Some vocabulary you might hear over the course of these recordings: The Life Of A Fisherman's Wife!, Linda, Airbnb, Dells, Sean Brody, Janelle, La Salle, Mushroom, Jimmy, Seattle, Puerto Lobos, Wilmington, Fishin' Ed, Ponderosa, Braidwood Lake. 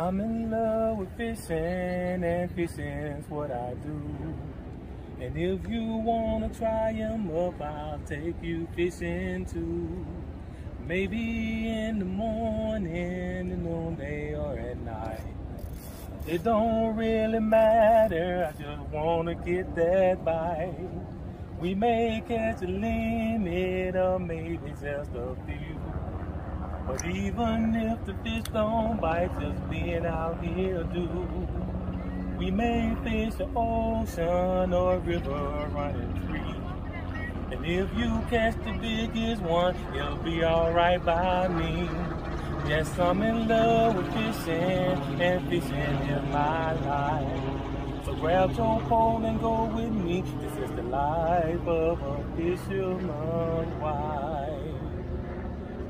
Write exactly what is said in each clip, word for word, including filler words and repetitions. I'm in love with fishing, and fishing's what I do. And if you wanna try 'em up, I'll take you fishing too. Maybe in the morning, in the noonday, or at night. It don't really matter, I just wanna get that bite. We may catch a limit, or maybe just a few. But even if the fish don't bite, just being out here do. We may fish the ocean or river running free. And if you catch the biggest one, it'll be alright by me. Yes, I'm in love with fishing, and fishing is my life. So grab your pole and go with me. This is the life of a fisherman's wife.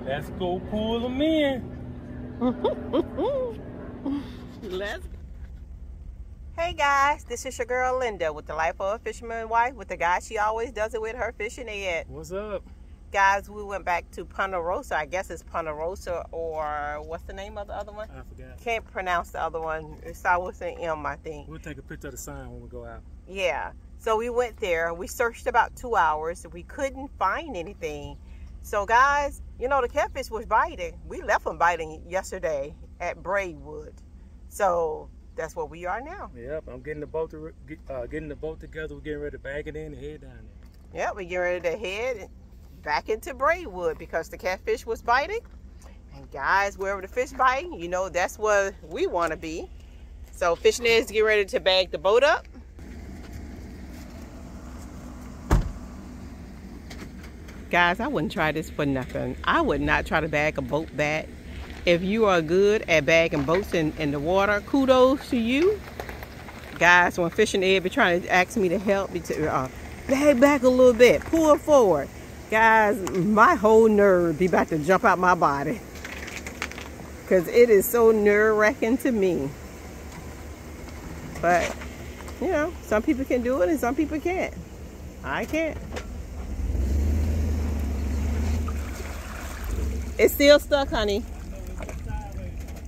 Let's go pull them in. Let's go. Hey guys, this is your girl Linda with The Life of a Fisherman's Wife with the guy she always does it with, her Fishin' Ed. What's up? Guys, we went back to Ponderosa. I guess it's Ponderosa, or what's the name of the other one? I forgot. Can't pronounce the other one. It's always an M, I think. We'll take a picture of the sign when we go out. Yeah. So we went there. We searched about two hours. We couldn't find anything. So guys, you know, the catfish was biting. We left them biting yesterday at Braidwood. So that's where we are now. Yep, I'm getting the boat to, uh, getting the boat together. We're getting ready to bag it in and head down there. Yep, we're getting ready to head back into Braidwood because the catfish was biting. And guys, wherever the fish biting, you know, that's where we want to be. So Fishin' Ed is getting ready to bag the boat up. Guys, I wouldn't try this for nothing. I would not try to bag a boat back. If you are good at bagging boats in, in the water, kudos to you. Guys, when Fishin' Ed be trying to ask me to help, be to, uh, bag back a little bit, pull forward. Guys, my whole nerve be about to jump out my body. Because it is so nerve-wracking to me. But, you know, some people can do it and some people can't. I can't. It's still stuck, honey.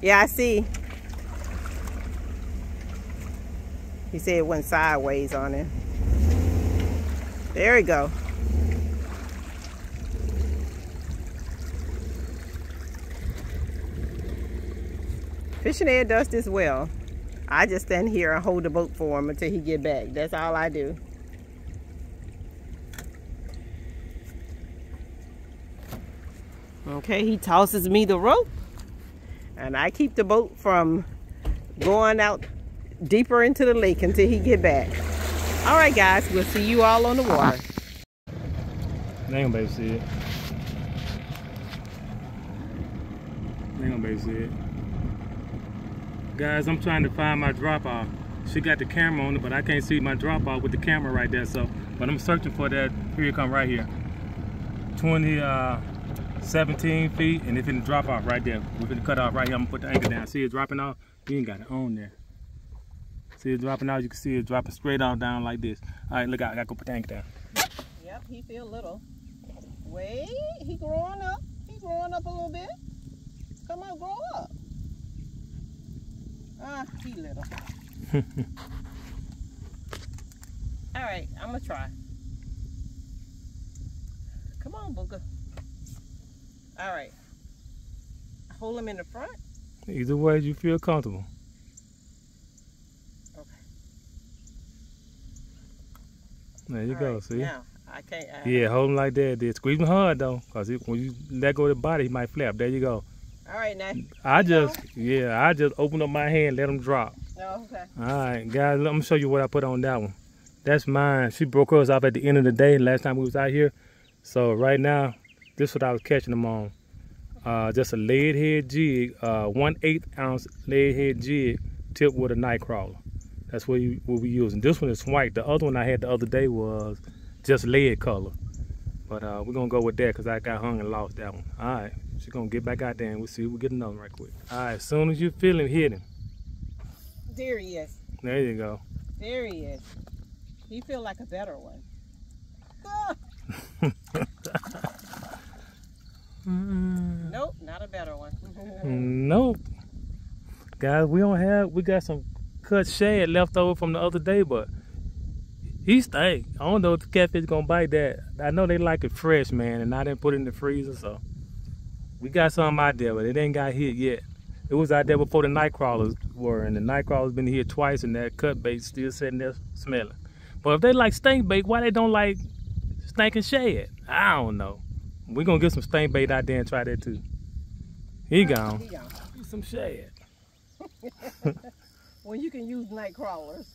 Yeah, I see. He said it went sideways on it. There we go. Fishin' Ed does this well. I just stand here and hold the boat for him until he get back. That's all I do. Okay, he tosses me the rope, and I keep the boat from going out deeper into the lake until he get back. All right, guys, we'll see you all on the water. They ain't gonna baby see it. They ain't gonna baby see it. Guys, I'm trying to find my drop off. She got the camera on it, but I can't see my drop off with the camera right there. So, but I'm searching for that. Here you come, right here. Twenty. Uh, seventeen feet, and it's gonna drop off right there. We're gonna cut off right here. I'm gonna put the anchor down. See it dropping off? You ain't got it on there. See it dropping off? You can see it dropping straight off down like this. All right, look out. I gotta go put the anchor down. Yep, he feel little. Wait, he growing up. He growing up a little bit. Come on, grow up. Ah, he little. All right, I'm gonna try. Come on, Booga. All right, hold him in the front. Either way, you feel comfortable. Okay. There you all go, right. See? Now, I can't. I, yeah, hold him like that. Then squeeze him hard, though, because when you let go of the body, he might flap. There you go. All right, now. I just, know? yeah, I just opened up my hand, let him drop. Oh, okay. All right, guys, let me show you what I put on that one. That's mine. She broke hers off at the end of the day last time we was out here. So right now, this is what I was catching them on. Uh, just a lead head jig, uh, one eighth ounce lead head jig tipped with a night crawler. That's what, you, what we're using. This one is white. The other one I had the other day was just lead color. But uh, we're going to go with that because I got hung and lost that one. All right. She's going to get back out there and we'll see if we get another one right quick. All right. As soon as you feel him, hit him. There he is. There you go. There he is. He feel like a better one. Mm. Nope, not a better one. Nope. guys. We don't have, we got some cut shad left over from the other day, but he stink. I don't know if the catfish gonna bite that. I know they like it fresh, man, and I didn't put it in the freezer, so we got some out there, but it ain't got hit yet. It was out there before the night crawlers were, and the night crawlers been here twice, and that cut bait still sitting there smelling. But if they like stink bait, why they don't like stinking shad? I don't know. We're gonna get some stink bait out there and try that too. He gone. He gone. Get some shad. Well, you can use night crawlers.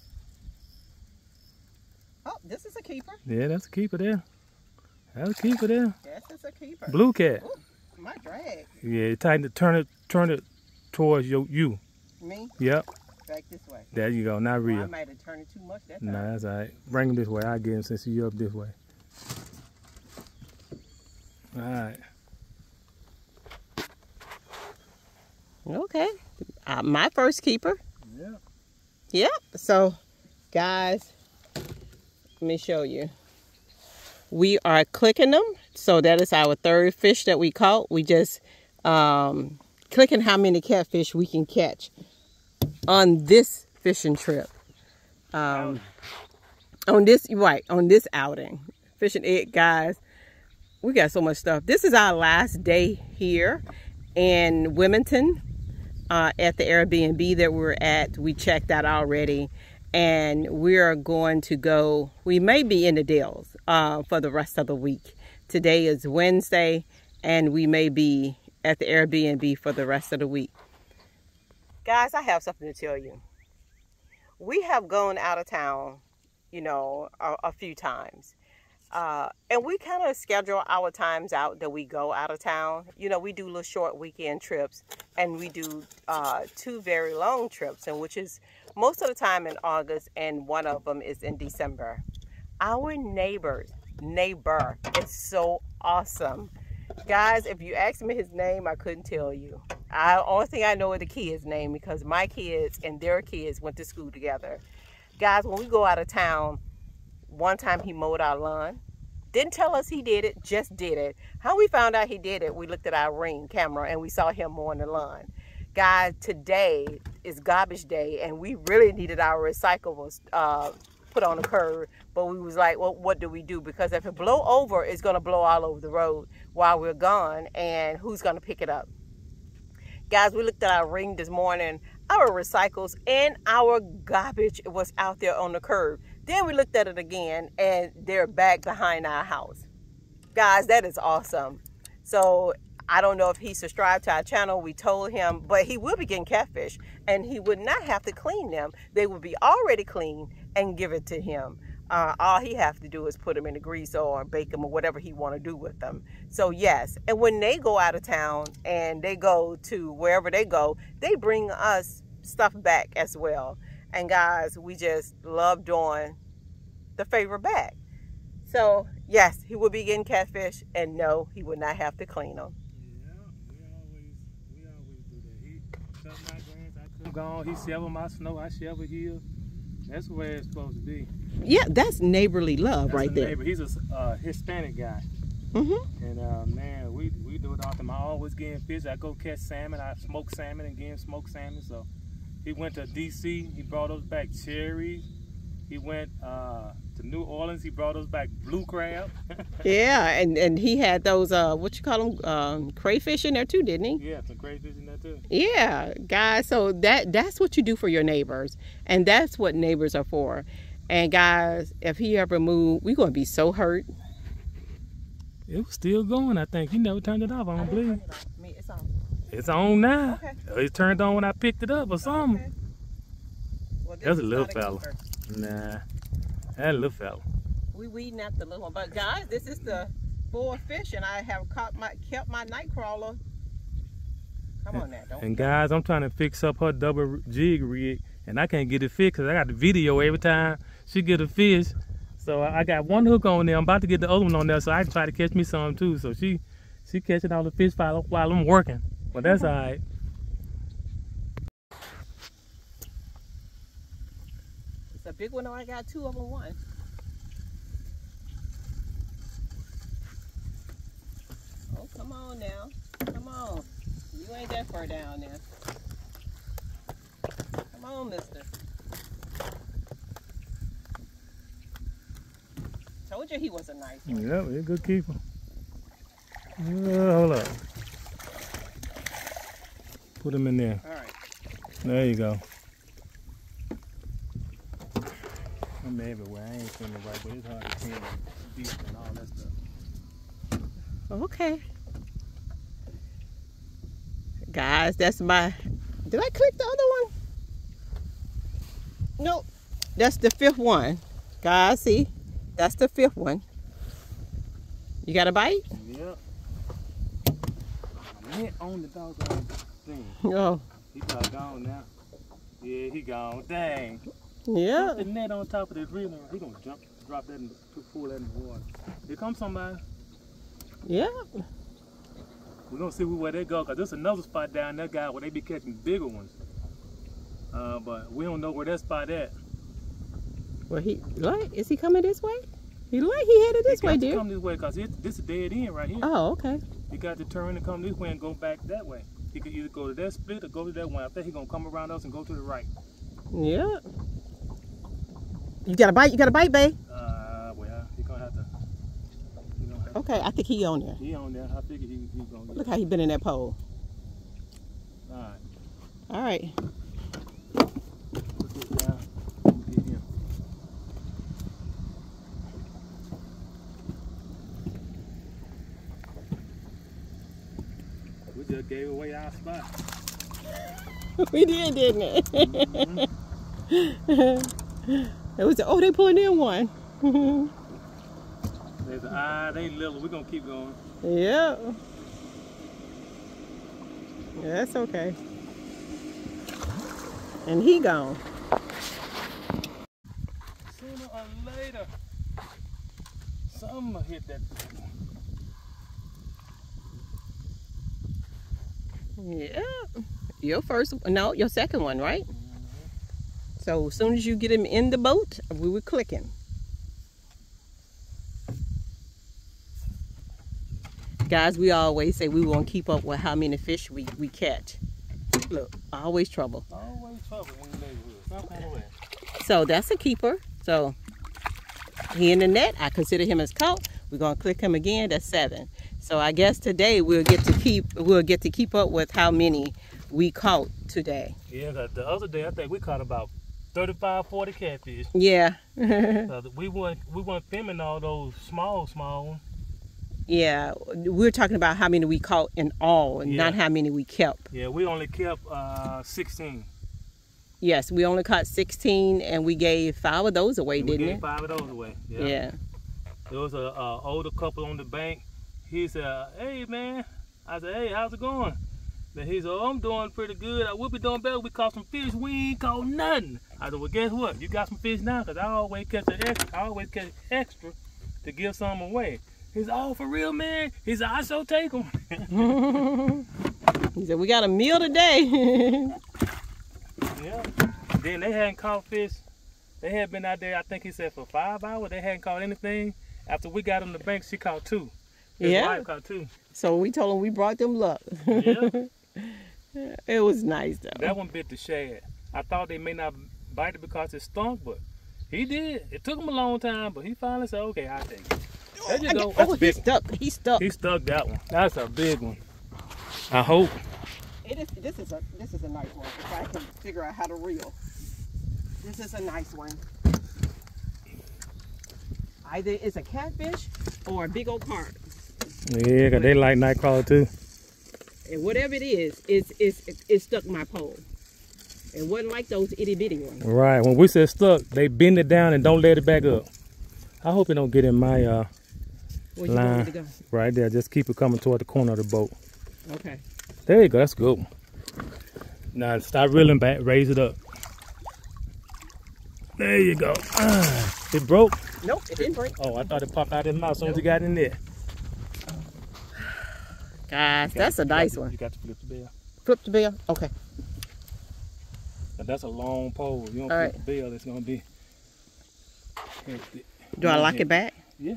Oh, this is a keeper. Yeah, that's a keeper there. That's a keeper there. Yes, it's a keeper. Blue cat. Ooh, my drag. Yeah, tighten it, turn it, turn it towards your, you. Me? Yep. Back this way. There you go, not real. Well, I might have turned it too much that time. Nah, that's all right. Bring him this way. I'll get him since you're up this way. All right. Okay. Uh, my first keeper. Yep. Yep. So, guys, let me show you. We are clicking them. So that is our third fish that we caught. We just um, clicking how many catfish we can catch on this fishing trip. Um, on this, right, on this outing. Fishing Ed, guys. We got so much stuff. This is our last day here in Wilmington uh, at the Airbnb that we're at. We checked out already. And we are going to go, we may be in the Dells uh, for the rest of the week. Today is Wednesday, and we may be at the Airbnb for the rest of the week. Guys, I have something to tell you. We have gone out of town, you know, a, a few times. Uh, and we kind of schedule our times out that we go out of town. You know, we do little short weekend trips, and we do uh, two very long trips, and which is most of the time in August, and one of them is in December. Our neighbors, neighbor, it's so awesome. Guys, if you asked me his name, I couldn't tell you. The only thing I know is the kid's name, because my kids and their kids went to school together. Guys, when we go out of town, one time he mowed our lawn. Didn't tell us he did it, just did it. How we found out he did it, we looked at our Ring camera and we saw him mowing the lawn. Guys, today is garbage day and we really needed our recyclables uh, put on the curb. But we was like, well, what do we do? Because if it blow over, it's gonna blow all over the road while we're gone, and who's gonna pick it up? Guys, we looked at our Ring this morning. Our recycles and our garbage was out there on the curb. Then we looked at it again, and they're back behind our house. Guys, that is awesome. So I don't know if he subscribed to our channel. We told him, but he will be getting catfish, and he would not have to clean them. They would be already clean and give it to him. Uh, all he have to do is put them in the greaser or bake them or whatever he want to do with them. So yes, and when they go out of town and they go to wherever they go, they bring us stuff back as well. And guys, we just love doing the favor back. So yes, he will be getting catfish, and no, he would not have to clean them. Yeah, we always, we always do that. He shoved my grains, I could go on. He shoveled my snow, I shoveled his. That's where it's supposed to be. Yeah, that's neighborly love that's right there. Neighbor. He's a uh, Hispanic guy. Mm-hmm. And uh, man, we we do it often. I always getting fish. I go catch salmon. I smoke salmon and get him smoked salmon. So. He went to D C, he brought us back cherries. He went uh, to New Orleans, he brought us back blue crab. Yeah, and, and he had those, uh, what you call them, um, crayfish in there too, didn't he? Yeah, some crayfish in there too. Yeah, guys, so that that's what you do for your neighbors. And that's what neighbors are for. And guys, if he ever moved, we're going to be so hurt. It was still going, I think. He never turned it off, I don't believe. It's on. It's on now. Okay. It turned on when I picked it up or something. Okay. Well, that's a little fella. A nah, that little fella. We weeding out the little one, but guys, this is the four fish, and I have caught my kept my night crawler. Come and, on now, don't. And guys, I'm trying to fix up her double jig rig, and I can't get it fixed because I got the video every time she get a fish. So I got one hook on there. I'm about to get the other one on there, so I can try to catch me some too. So she she catching all the fish while while I'm working. Well, that's all right. It's a big one. I got two of them. One. Oh, come on now. Come on. You ain't that far down there. mister. Told you he was a nice one. Yeah, he's a good keeper. Uh, hold up. Put him in there. All right. There you go. I'm everywhere. I ain't seen nobody, but it's hard to see deep and all that stuff. Okay. Guys, that's my... Did I click the other one? Nope. That's the fifth one. Guys, see? That's the fifth one. You got a bite? Yep. Man, on the doggone thing. Oh. He probably gone now. Yeah, he gone. Dang. Yeah. Put the net on top of the reeling. He gonna jump, drop that, and pull that in the water. Here comes somebody. Yeah. We're gonna see where they go, because there's another spot down there, guy, where they be catching bigger ones. Uh, but we don't know where that spot at. Well, he, look, is he coming this way? He, look, he headed this way, dear. He got to come this way, because this is dead end right here. Oh, okay. He got to turn and come this way and go back that way. He could either go to that split or go to that one. I think he's gonna come around us and go to the right. Yeah. You got a bite, you got a bite, babe. Uh, well, he's gonna have to. Okay, I think he on there. He on there. I figured he, he was on there. Look how he been in that pole. All right. All right. Put this down. Get him. We just gave away our spot. We did, didn't it? Mm-hmm. It was the, oh, they pulling in one. There's an eye, they little. We're going to keep going. Yep. Yeah, that's okay. And he gone. Sooner or later, something will hit that thing. Yeah. Your first, no, your second one, right? Mm-hmm. So as soon as you get him in the boat, we would click him. Guys, we always say we won't keep up with how many fish we, we catch. Look, always trouble. Always trouble in the neighborhood. Some kind of way. So that's a keeper. So he in the net. I consider him as caught. We're gonna click him again. That's seven. So I guess today we'll get to keep we'll get to keep up with how many we caught today. Yeah, the, the other day I think we caught about thirty-five, forty catfish. Yeah. uh, we weren't we weren't filming all those small small ones. Yeah, we were talking about how many we caught in all, and yeah. Not how many we kept. Yeah, we only kept uh, sixteen. Yes, we only caught sixteen, and we gave five of those away, and didn't we? We gave it? five of those away, yeah. yeah. There was an older couple on the bank. He said, hey, man. I said, hey, how's it going? And he said, oh, I'm doing pretty good. I will be doing better. We caught some fish. We ain't caught nothing. I said, well, guess what? You got some fish now, because I always catch an extra. I always catch extra to give some away. He's all for real, man. He said, I so take him. He said, we got a meal today. Yeah. Then they hadn't caught fish. They had been out there, I think he said, for five hours. They hadn't caught anything. After we got on the bank, she caught two. His yeah. wife caught two. So we told him we brought them luck. Yeah. It was nice, though. That one bit the shad. I thought they may not bite it because it stunk, but he did. It took him a long time, but he finally said, okay, I'll take it. There you go. That's oh, he's stuck. He's stuck. He stuck that one. That's a big one. I hope. It is. This is a. This is a nice one. If I can figure out how to reel. This is a nice one. Either it's a catfish or a big old carp. Yeah, cause they like nightcrawler too. And whatever it is, it's it's it's stuck in my pole. It wasn't like those itty bitty ones. Right. When we said stuck, they bend it down and don't let it back up. I hope it don't get in my. Uh, Where line you want it to go? Right there. Just keep it coming toward the corner of the boat. Okay. There you go. That's good. Now stop reeling back. Raise it up. There you go. Ah, it broke? Nope, it didn't break. Oh, I thought it popped out of his mouth as soon as nope. He got in there. Guys, that's a nice one. You got to flip the bell. Flip the bell? Okay. Now, that's a long pole. You don't All flip right. the bell, it's going to be hectic. Do I lock it back? Yeah.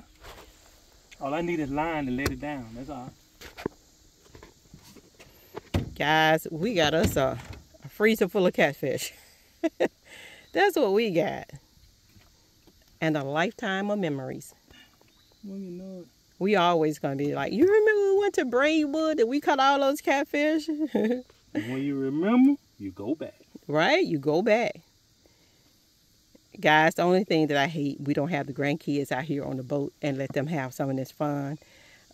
All I need is line to let it down. That's all. Guys, we got us a, a freezer full of catfish. That's what we got. And a lifetime of memories. Well, you know it. We always going to be like, you remember we went to Braidwood and we caught all those catfish? When you remember, you go back. Right? You go back. Guys, the only thing that I hate, we don't have the grandkids out here on the boat and let them have some of this fun.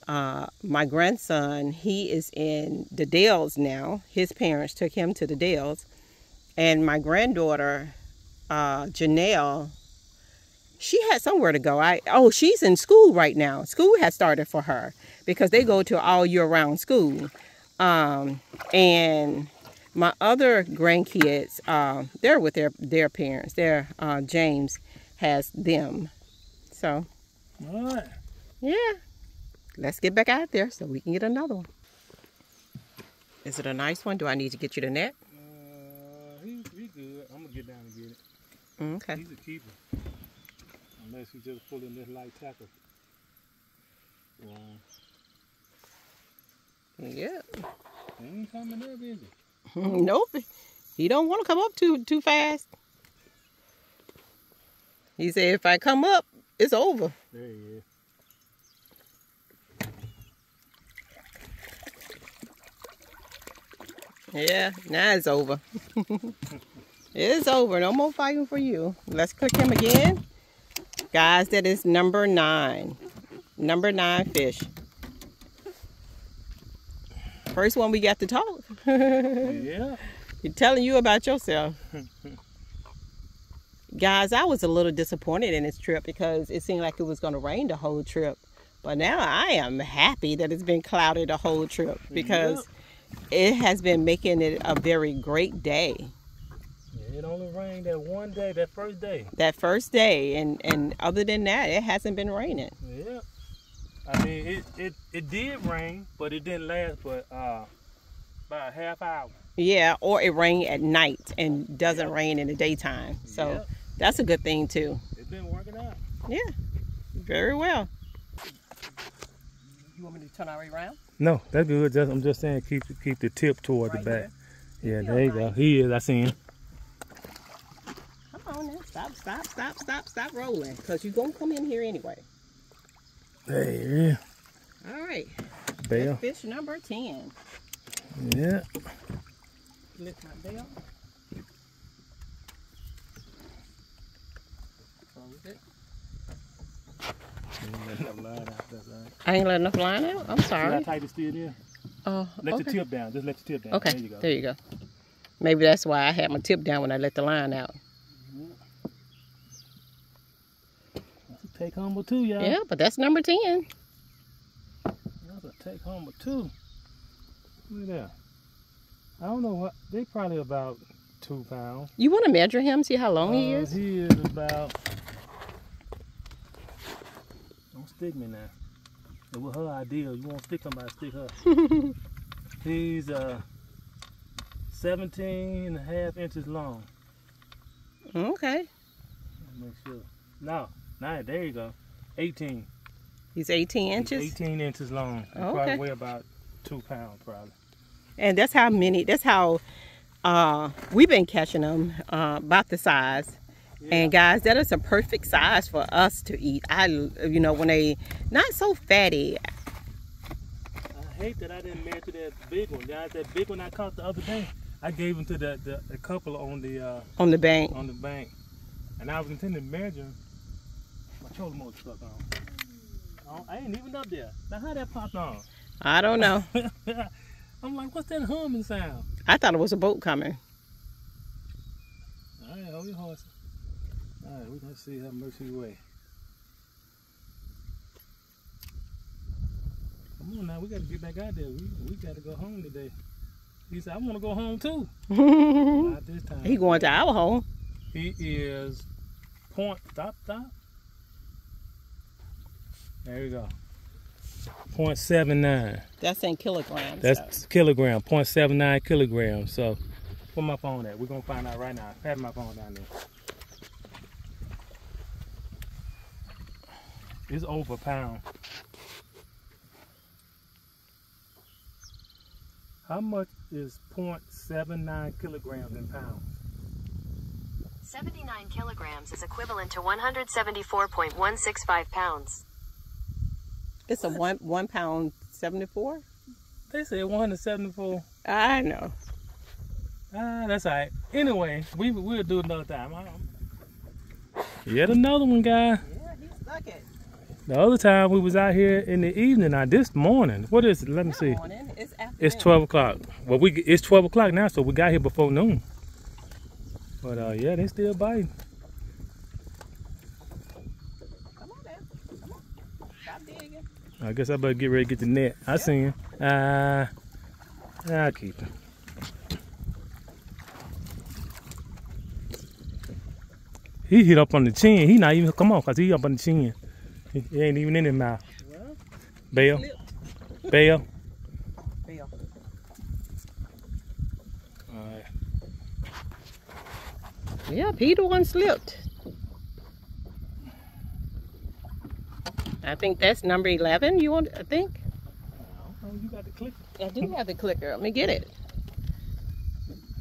Uh, my grandson, he is in the Dells now. His parents took him to the Dells. And my granddaughter, uh, Janelle, she had somewhere to go. I Oh, she's in school right now. School has started for her because they go to all year-round school. Um, and my other grandkids, uh, they're with their, their parents. Their, uh, James has them. So, all right. Yeah. Let's get back out there so we can get another one. Is it a nice one? Do I need to get you the net? Uh, he, he good. I'm going to get down and get it. Okay. He's a keeper. Unless he's just pulling this light tackle. Wow. Yeah. He ain't coming up, is he? Nope. He don't want to come up too, too fast. He said, if I come up, it's over. There he is. Yeah, now it's over. It's over. No more fighting for you. Let's cook him again. Guys, that is number nine. Number nine fish. First one we got to talk. Yeah. He's telling you about yourself. Guys, I was a little disappointed in this trip because it seemed like it was going to rain the whole trip. But now I am happy that it's been cloudy the whole trip because... Yep. It has been making it a very great day. Yeah, it only rained that one day, that first day. That first day, and, and other than that, it hasn't been raining. Yeah. I mean, it, it, it did rain, but it didn't last but uh, about a half hour. Yeah, or it rained at night and doesn't yeah. rain in the daytime. So yeah. That's a good thing, too. It's been working out. Yeah, very well. You want me to turn our way around? No, that's good. Just, I'm just saying, keep keep the tip toward right the back. There. Yeah, there you go. He is. I see him. Come on now, stop, stop, stop, stop, stop rolling, because you're gonna come in here anyway. There he is. All right. Bell. Fish number ten. Yeah. Lift my bell. Close it. I ain't letting enough line out. I'm sorry. How tight it's still there? Oh, let okay. your tip down. Just let your tip down. Okay. There you go. There you go. Maybe that's why I had my tip down when I let the line out. Take home with two, y'all. Yeah, but that's number ten. That's a take home with two. Look at that. I don't know what. They probably about two pounds. You want to measure him? See how long uh, he is? He is about. Don't stick me now. It was her idea. You won't stick somebody, stick her. He's uh, seventeen and a half inches long. Okay. Make sure. No, no, there you go. eighteen. He's eighteen inches? He's eighteen inches long. He okay. probably weigh about two pounds, probably. And that's how many, that's how uh, we've been catching them, uh, about the size. Yeah. And guys, that is a perfect size for us to eat. I, you know, when they not so fatty. I hate that I didn't measure that big one, guys. That big one I caught the other day, I gave him to the, the, the couple on the uh, on the bank. On the bank, and I was intending to measure. My trolling motor stuck on. I ain't even up there. Now how that popped on? I don't know. I'm like, what's that humming sound? I thought it was a boat coming. All right, hold your horses. All right, we're going to see how much he weighs. Come on now, we got to get back out there. We, we got to go home today. He said, I want to go home too. Not this time. He going to our home. He is point, stop, stop. There we go. point seven nine. That's in kilograms. That's so. Kilogram, point seven nine kilograms. So, put my phone at? We're going to find out right now. I have my phone down there. It's over a pound. How much is point seven nine kilograms in pounds? seventy-nine kilograms is equivalent to one hundred seventy-four point one six five pounds. It's a one one pound seventy-four? They said one to seventy-four. I know. Ah, that's all right. Anyway, we, we'll do it another time. Yet another one, guy. Yeah, he's stuck it. The other time we was out here in the evening. Now this morning, what is it? Let me Not see. Morning. It's afternoon. It's twelve o'clock. Well, we it's twelve o'clock now, so we got here before noon. But uh, yeah, they still biting. Come on, man. Come on. Stop digging. I guess I better get ready to get the net. I yeah. seen him. Uh, I'll keep him. He hit up on the chin. He not even come off because he up on the chin. He ain't even in his mouth. Well, Bell. Bell. Bell. All right. Yeah, Peter one slipped. I think that's number eleven, you want, I think? Oh, you got the clicker. I do have the clicker. Let me get it.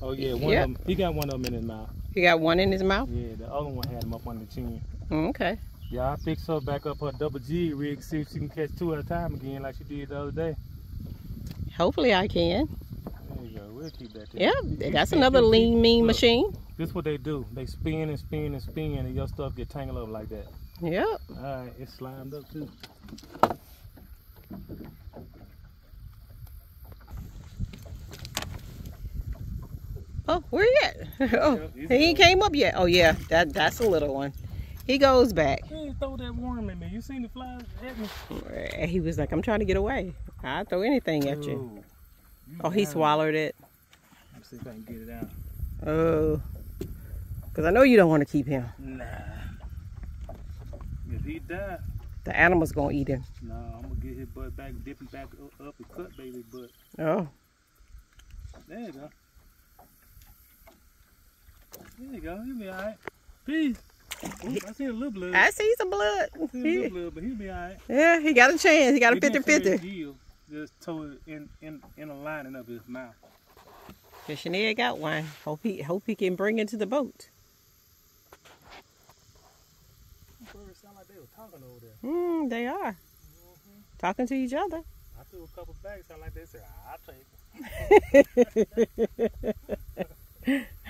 Oh, yeah. One yep. of them, he got one of them in his mouth. He got one in his mouth? Yeah, the other one had him up on the chin. Okay. Yeah, I fixed her back up her double G rig, see if she can catch two at a time again like she did the other day. Hopefully I can. There you go. We'll keep that there. Yeah, that's another lean, mean machine. This is what they do. They spin and spin and spin and your stuff get tangled up like that. Yep. All right, it's slimed up too. Oh, where he at? Oh, he ain't came up yet. Oh yeah, that that's a little one. He goes back. He didn't throw that worm at me. You seen the flies at me? He was like, I'm trying to get away. I'll throw anything at you. Ooh, oh, he swallowed it. Let's see if I can get it out. Oh, because I know you don't want to keep him. Nah. If he died, the animal's going to eat him. No, nah, I'm going to get his butt back, dip him back up, up and cut baby butt. Oh. There you go. There you go. He'll be all right. Peace. Ooh, I see a little blood. I see some blood. I see a little blood, but he'll be all right. Yeah, he got a chance. He got a fifty fifty. Just tore it in, in, in a lining of his mouth. Fishin' Ed got one. Hope he, hope he can bring it to the boat. Birds sound like they were talking over there. Mm, they are. Mm-hmm. Talking to each other. I threw a couple bags. Sound like they said, I'll take it.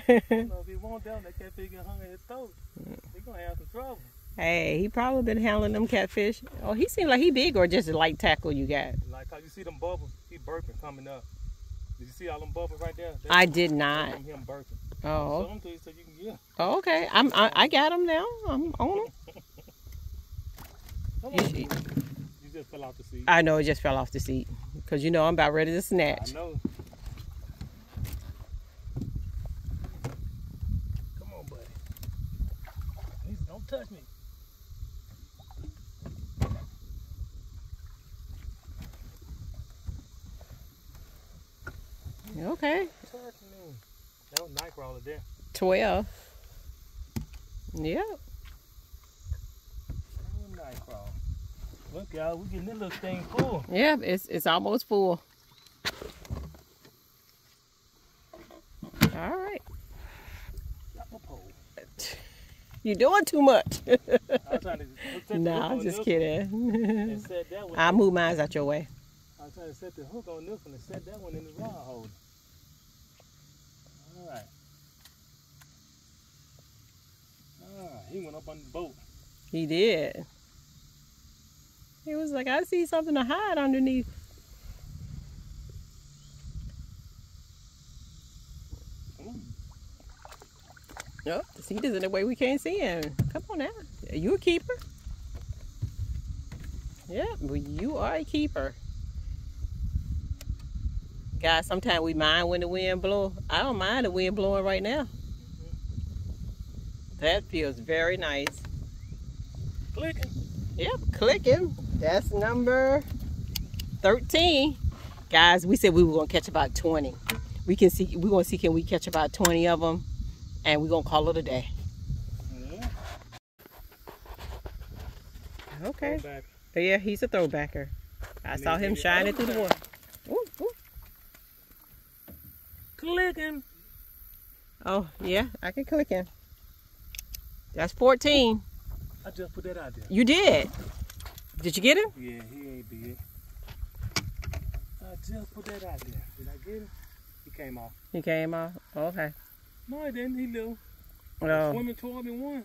I don't know if he won't down that catfish get hung in his throat. He's gonna have some trouble. Hey, he probably been handling them catfish. Oh, he seemed like he big or just a light tackle you got? Like how you see them bubbles, he burping coming up. Did you see all them bubbles right there? That's I did not. Him burping. Oh. Show them to you so you can get him. Oh, okay. I'm, I, I got him now. I'm on him. Come on. You just fell off the seat. I know, it just fell off the seat. Because you know I'm about ready to snatch. I know. Touch me. Okay. Touch me. That was night crawler there. Twelve. Yep. That was night crawler. Look, y'all, we getting this little thing full. Yeah, it's it's almost full. All right. You're doing too much. No, I'm just kidding. I'll move mine out your way. I was trying to set the hook on this one and set that one in the rod holder. All right. All right. He went up on the boat. He did. He was like, I see something to hide underneath. Yep. See, this is the way we can't see him. Come on now. Are you a keeper? Yep, well, you are a keeper. Guys, sometimes we mind when the wind blows. I don't mind the wind blowing right now. Mm-hmm. That feels very nice. Clicking. Yep, clicking. That's number thirteen. Guys, we said we were going to catch about twenty. We can see, we're going to see, can we catch about twenty of them? And we're going to call it a day. Yeah. Okay. Throwback. Yeah, he's a throwbacker. I and saw him shining through the water. Ooh, ooh. Click him. Oh, yeah, I can click him. That's fourteen. I just put that out there. You did? Did you get him? Yeah, he ain't big. I just put that out there. Did I get him? He came off. He came off? Okay. No, he didn't. He little. No. Swimming toward me one.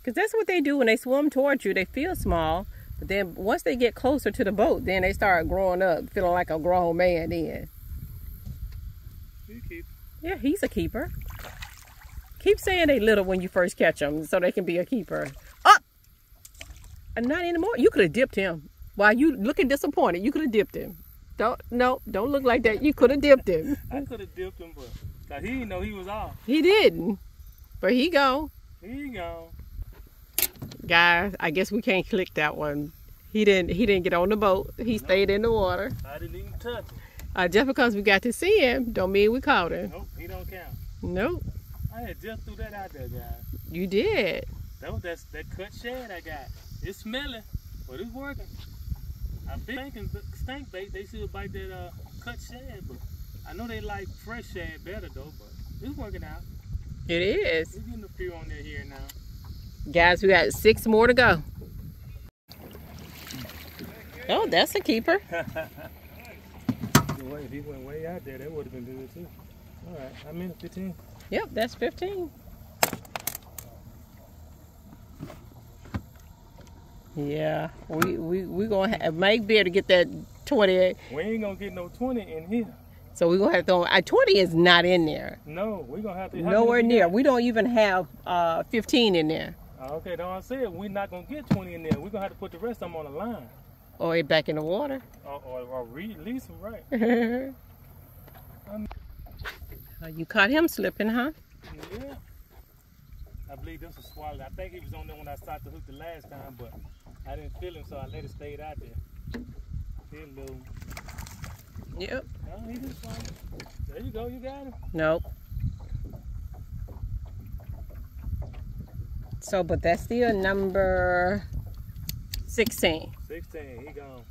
Because that's what they do when they swim towards you. They feel small, but then once they get closer to the boat, then they start growing up, feeling like a grown man then. He's a keeper. Yeah, he's a keeper. Keep saying they little when you first catch them so they can be a keeper. Oh! Not anymore. You could have dipped him. While you looking disappointed, you could have dipped him. Don't, no, don't look like that. You could have dipped him. I could have dipped him, but cause he didn't know he was off. He didn't. But he go. He go. Guys, I guess we can't click that one. He didn't he didn't get on the boat. He nope. Stayed in the water. I didn't even touch him. Uh, just because we got to see him, don't mean we caught him. Nope, he don't count. Nope. I had just threw that out there, guys. You did. That was that, that cut shad I got. It's smelling, but it's working. I think in stank bait, they should bite that uh, cut shad, but I know they like fresh shad better, though, but it's working out. It is. We're getting a few on there here now. Guys, we got six more to go. Oh, that's a keeper. If he went way out there, that would have been good too. All right, I'm in fifteen. Yep, that's fifteen. Yeah, we we we gonna have, make beer to get that twenty. We ain't gonna get no twenty in here. So we're going to have to throw, uh, twenty is not in there. No, we're going to have to. Nowhere near. We don't even have uh, fifteen in there. Okay, don't I say we're not going to get twenty in there. We're going to have to put the rest of them on the line. Or it back in the water. Or, or, or release them, right. uh, you caught him slipping, huh? Yeah. I believe this was swallowed. I think he was on there when I started to hook the last time, but I didn't feel him, so I let it stay out there. He'll lose. Yep. No, he just swallowed. There you go, you got him. Nope. So, but that's still number sixteen. sixteen, he gone.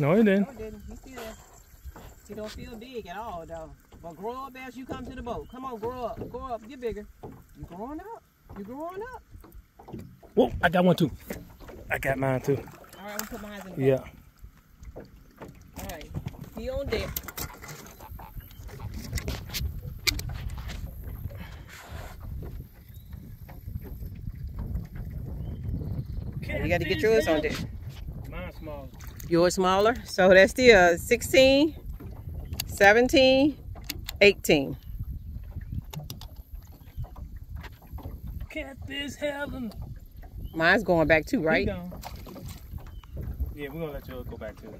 No, he didn't. No, he didn't. He still there. He don't feel big at all, though. But grow up as you come to the boat. Come on, grow up. Grow up. Get bigger. You growing up. You growing up. Whoa, I got one, too. I got mine, too. All right, we'll put mine in the boat. Yeah. He on deck. You got to get yours on deck. Mine's smaller. Yours smaller. So that's the uh, sixteen, seventeen, eighteen. Catfish heaven. Mine's going back too, right? Yeah, we're gonna let yours go back too.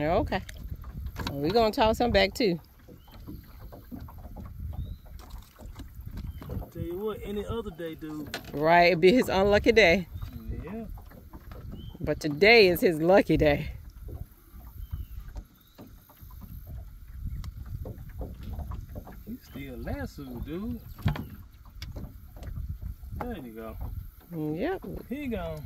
Okay. We're going to toss them back, too. Tell you what, any other day, dude. Right, it'd be his unlucky day. Yeah. But today is his lucky day. You still lassoed, dude. There you go. Yep. Here you go.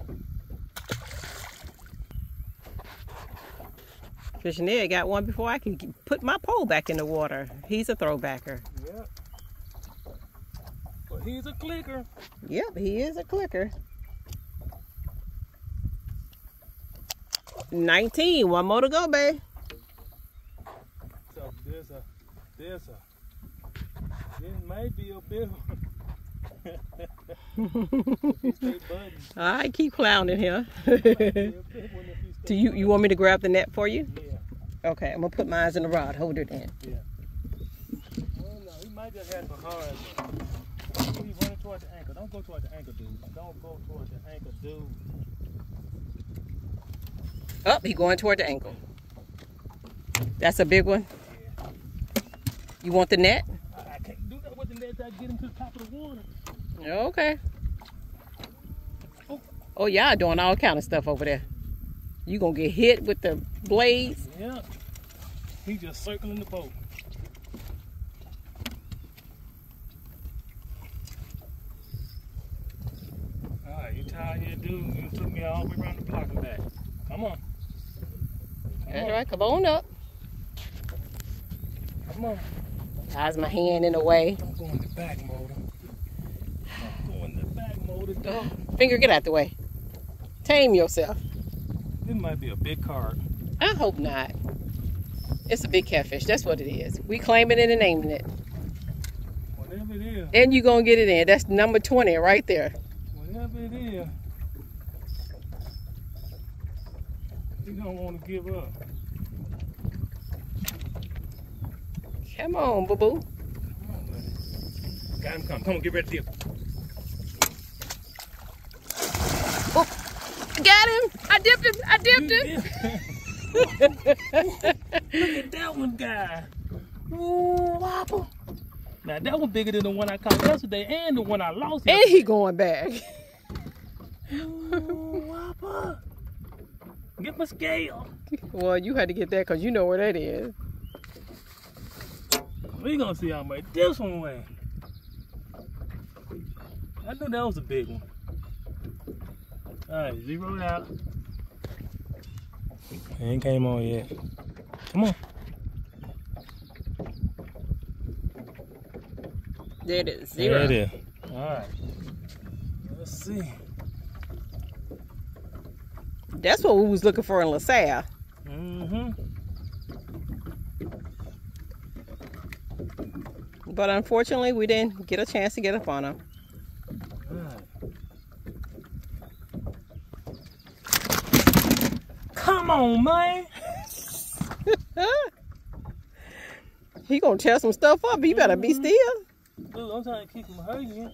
Fishin' Ed got one before I can put my pole back in the water. He's a throwbacker. Yep. But he's a clicker. Yep, he is a clicker. nineteen, one more to go, babe. So there's a, there's a, this might be a big one. All right, keep clowning here. Do you, you want me to grab the net for you? Yeah. Okay, I'm gonna put my eyes in the rod. Hold it in. Yeah. Well, no, he might just have a hard one. He's running towards the anchor. Don't go towards the anchor, dude. Don't go towards the anchor, dude. Oh, he's going toward the anchor. That's a big one? Yeah. You want the net? I, I can't do that with the net. I get him to the top of the water. Okay. Oh, oh y'all doing all kind of stuff over there. You gonna get hit with the blades? Yeah. He just circling the boat. All right, you tired here, dude? You took me all the way around the block and back. Come on. Come That's on. Right. Come on up. Come on. How's my hand in the way? I'm going the back motor. I'm going the back motor, dog. Finger, get out the way. Tame yourself. It might be a big card. I hope not. It's a big catfish. That's what it is. We claiming it and naming it. Whatever it is. And you're going to get it in. That's number twenty right there. Whatever it is, you don't want to give up. Come on, boo boo. Got him, come. Come on, get ready to deal. Oh, got him. I dipped him. I dipped you him. Dip. Look at that one, guy. Ooh, wobble. Now, that one bigger than the one I caught yesterday and the one I lost yesterday. And he going back. Ooh, wobble. Get my scale. Well, you had to get that because you know where that is. We're gonna see how much this one went. I knew that was a big one. Alright, zero out. It ain't came on yet. Come on. There it is, zero. There it is. Alright. Let's see. That's what we was looking for in La Salle. Mm-hmm. But unfortunately, we didn't get a chance to get up on him. Right. Come on, man! He gonna tear some stuff up. You better be still. Dude, I'm trying to keep him hurting.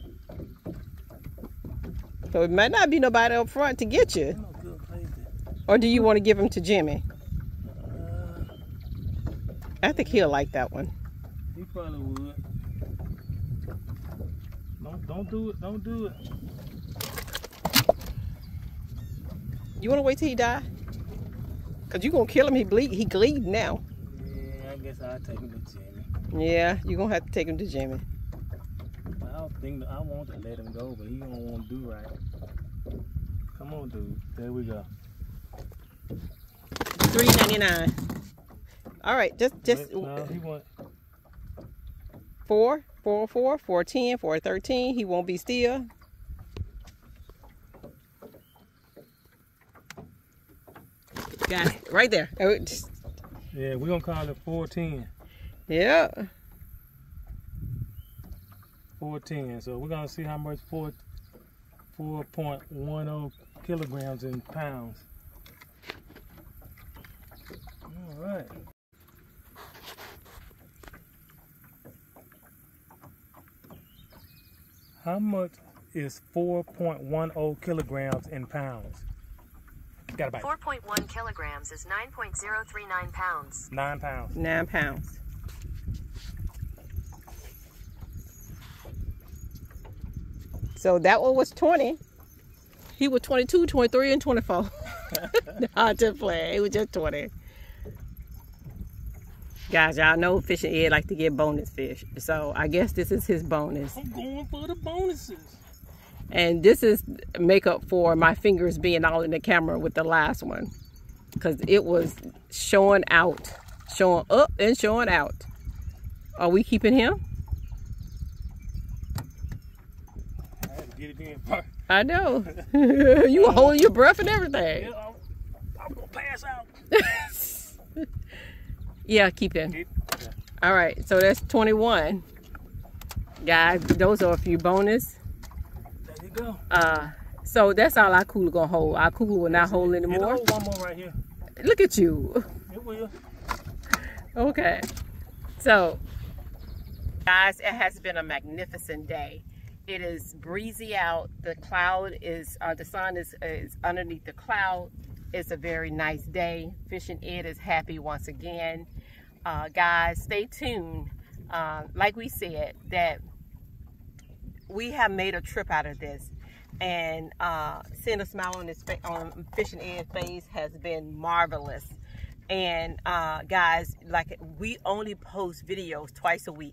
So it might not be nobody up front to get you. No good place to... Or do you want to give him to Jimmy? Uh, I think he'll like that one. He probably would. Don't, don't do it. Don't do it. You want to wait till he die? Because you're going to kill him. He bleed. He bleed now. Yeah, I guess I'll take him to Jimmy. Yeah, you're going to have to take him to Jimmy. I don't think I want to let him go, but he don't want to do right. Come on, dude. There we go. three ninety-nine. All right. Just... just. No, he won't. Four, four, four, four, ten, four, thirteen. He won't be still. Got it. Right there. Yeah, we're going to call it four ten. Yeah. four ten. So we're going to see how much four, four point one zero kilograms in pounds. All right. How much is four point one zero kilograms in pounds? Got about four point one kilograms is nine point zero three nine pounds. Nine pounds. Nine pounds. So that one was twenty. He was twenty-two, twenty-three, and twenty-four. Nah, just play. It was just twenty. Guys, y'all know Fishin' Ed like to get bonus fish. So I guess this is his bonus. I'm going for the bonuses. And this is makeup for my fingers being all in the camera with the last one. Because it was showing out. Showing up and showing out. Are we keeping him? I had to get it in first. I know. You were holding your breath and everything. Yeah, I'm, I'm going to pass out. Yeah, keep it. Yeah. All right, so that's twenty-one. Guys, those are a few bonus. There you go. Uh, so that's all our cooler gonna hold. Our cooler will not hold anymore. It'll hold one more right here. Look at you. It will. Okay. So, guys, it has been a magnificent day. It is breezy out. The cloud is, uh, the sun is, is underneath the cloud. It's a very nice day. Fishin' Ed is happy once again. Uh, guys, stay tuned. Uh, like we said, that we have made a trip out of this. And uh, seeing a smile on, his fa on Fishin' Ed's face has been marvelous. And uh, guys, like we only post videos twice a week.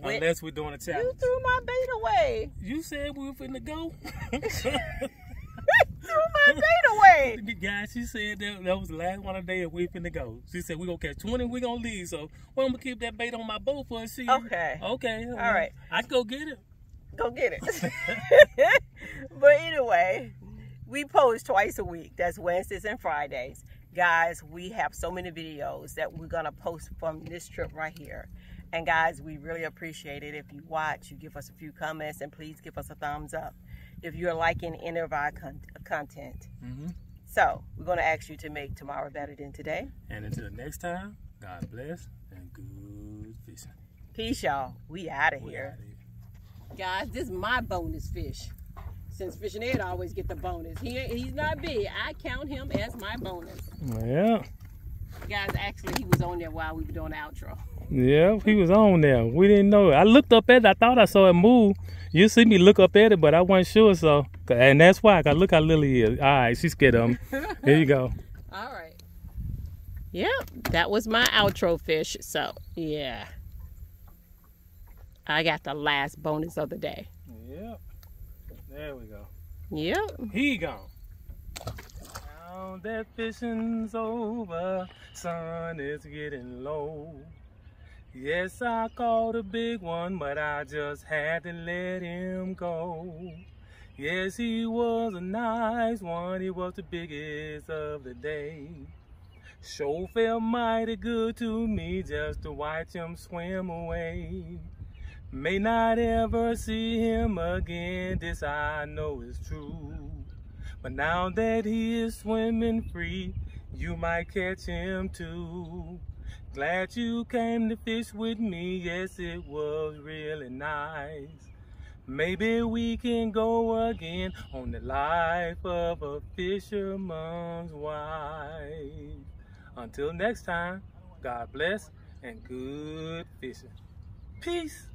When, Unless we're doing a challenge. You threw my bait away. You said we were finna go. You threw my bait away. said. Guys, she said that, that was the last one of the day we finna go. She said we gonna catch twenty, we gonna leave. So well, I'm gonna keep that bait on my boat for a see. Okay. Okay. All well, right. I can go get it. Go get it. But anyway, we post twice a week. That's Wednesdays and Fridays. Guys, we have so many videos that we're gonna post from this trip right here. And guys, we really appreciate it. If you watch, you give us a few comments, and please give us a thumbs up if you're liking any of our con content. Mm-hmm. So, we're going to ask you to make tomorrow better than today. And until next time, God bless and good fishing. Peace, y'all. We out of here. here. Guys, this is my bonus fish. Since Fishin' Ed always get the bonus. He, he's not big. I count him as my bonus. Yeah. Guys, actually, he was on there while we were doing the outro. Yeah, he was on there. We didn't know. I looked up at it. I thought I saw it move. You see me look up at it, but I wasn't sure. So, and that's why. Cause look how little he is. All right, she's scared of him. Here you go. All right. Yep, that was my outro fish. So, yeah, I got the last bonus of the day. Yep. There we go. Yep. He gone. Now that fishing's over, sun is getting low. Yes, I caught a big one, but I just had to let him go. Yes, he was a nice one. He was the biggest of the day. Sure felt mighty good to me just to watch him swim away. May not ever see him again, this I know is true. But now that he is swimming free, you might catch him too. Glad you came to fish with me, yes it was really nice. Maybe we can go again on the life of a fisherman's wife. Until next time, God bless and good fishing. Peace.